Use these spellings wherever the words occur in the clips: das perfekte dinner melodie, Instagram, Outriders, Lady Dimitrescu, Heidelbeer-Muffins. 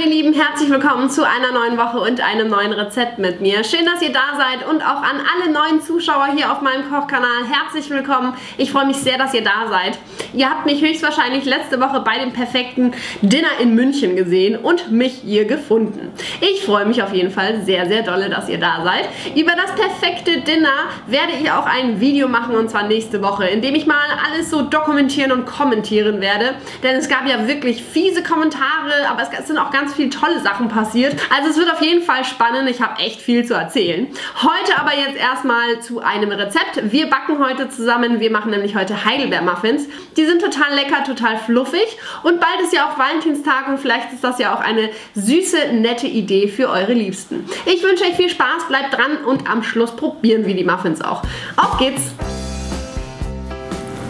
meine Lieben, herzlich willkommen zu einer neuen Woche und einem neuen Rezept mit mir. Schön, dass ihr da seid und auch an alle neuen Zuschauer hier auf meinem Kochkanal herzlich willkommen. Ich freue mich sehr, dass ihr da seid. Ihr habt mich höchstwahrscheinlich letzte Woche bei dem perfekten Dinner in München gesehen und mich hier gefunden. Ich freue mich auf jeden Fall sehr, sehr dolle, dass ihr da seid. Über das perfekte Dinner werde ich auch ein Video machen, und zwar nächste Woche, in dem ich mal alles so dokumentieren und kommentieren werde. Denn es gab ja wirklich fiese Kommentare, aber es sind auch ganz viele tolle Sachen passiert. Also es wird auf jeden Fall spannend. Ich habe echt viel zu erzählen. Heute aber jetzt erstmal zu einem Rezept. Wir backen heute zusammen. Wir machen nämlich heute Heidelbeer-Muffins. Die sind total lecker, total fluffig. Und bald ist ja auch Valentinstag und vielleicht ist das ja auch eine süße, nette Idee für eure Liebsten. Ich wünsche euch viel Spaß, bleibt dran und am Schluss probieren wir die Muffins auch. Auf geht's!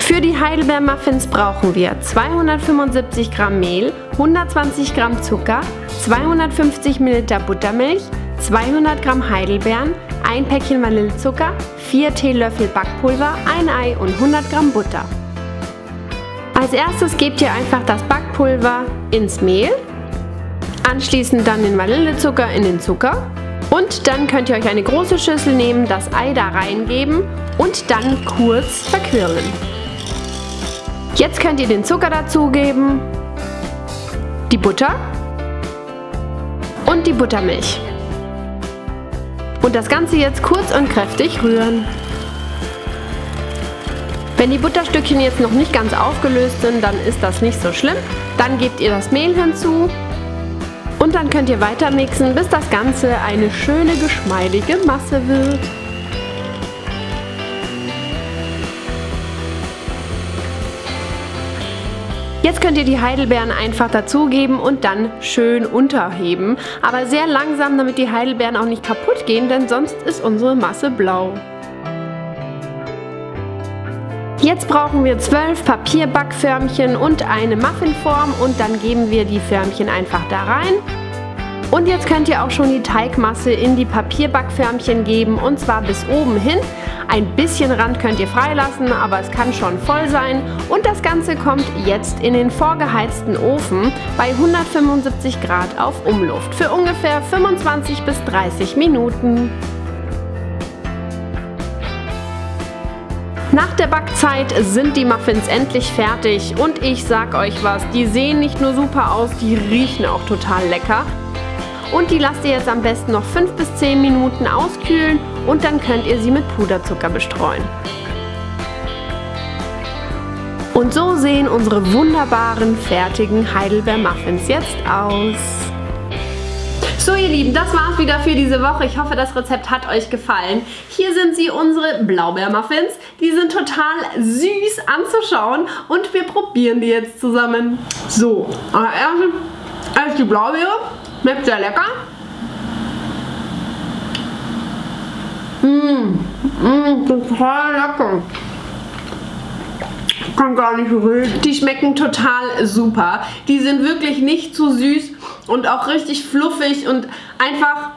Für die Heidelbeer-Muffins brauchen wir 275 Gramm Mehl, 120 Gramm Zucker, 250 Milliliter Buttermilch, 200 Gramm Heidelbeeren, ein Päckchen Vanillezucker, 4 Teelöffel Backpulver, ein Ei und 100 Gramm Butter. Als erstes gebt ihr einfach das Backpulver ins Mehl, anschließend dann den Vanillezucker in den Zucker. Und dann könnt ihr euch eine große Schüssel nehmen, das Ei da reingeben und dann kurz verquirlen. Jetzt könnt ihr den Zucker dazugeben, die Butter und die Buttermilch. Und das Ganze jetzt kurz und kräftig rühren. Wenn die Butterstückchen jetzt noch nicht ganz aufgelöst sind, dann ist das nicht so schlimm. Dann gebt ihr das Mehl hinzu. Und dann könnt ihr weiter mixen, bis das Ganze eine schöne, geschmeidige Masse wird. Jetzt könnt ihr die Heidelbeeren einfach dazugeben und dann schön unterheben. Aber sehr langsam, damit die Heidelbeeren auch nicht kaputt gehen, denn sonst ist unsere Masse blau. Jetzt brauchen wir 12 Papierbackförmchen und eine Muffinform und dann geben wir die Förmchen einfach da rein. Und jetzt könnt ihr auch schon die Teigmasse in die Papierbackförmchen geben, und zwar bis oben hin. Ein bisschen Rand könnt ihr freilassen, aber es kann schon voll sein. Und das Ganze kommt jetzt in den vorgeheizten Ofen bei 175 Grad auf Umluft für ungefähr 25 bis 30 Minuten. Nach der Backzeit sind die Muffins endlich fertig und ich sag euch was, die sehen nicht nur super aus, die riechen auch total lecker. Und die lasst ihr jetzt am besten noch 5 bis 10 Minuten auskühlen und dann könnt ihr sie mit Puderzucker bestreuen. Und so sehen unsere wunderbaren, fertigen Heidelbeer-Muffins jetzt aus. So ihr Lieben, das war's wieder für diese Woche. Ich hoffe, das Rezept hat euch gefallen. Hier sind sie, unsere Blaubeermuffins. Die sind total süß anzuschauen und wir probieren die jetzt zusammen. So, erst die Blaubeere. Schmeckt sehr lecker. Total lecker. Ich kann gar nicht reden. Die schmecken total super. Die sind wirklich nicht zu süß. Und auch richtig fluffig und einfach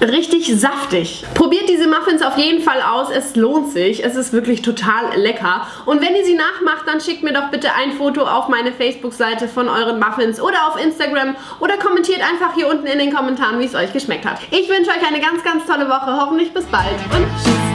richtig saftig. Probiert diese Muffins auf jeden Fall aus. Es lohnt sich. Es ist wirklich total lecker. Und wenn ihr sie nachmacht, dann schickt mir doch bitte ein Foto auf meine Facebook-Seite von euren Muffins oder auf Instagram. Oder kommentiert einfach hier unten in den Kommentaren, wie es euch geschmeckt hat. Ich wünsche euch eine ganz, ganz tolle Woche. Hoffentlich bis bald und tschüss.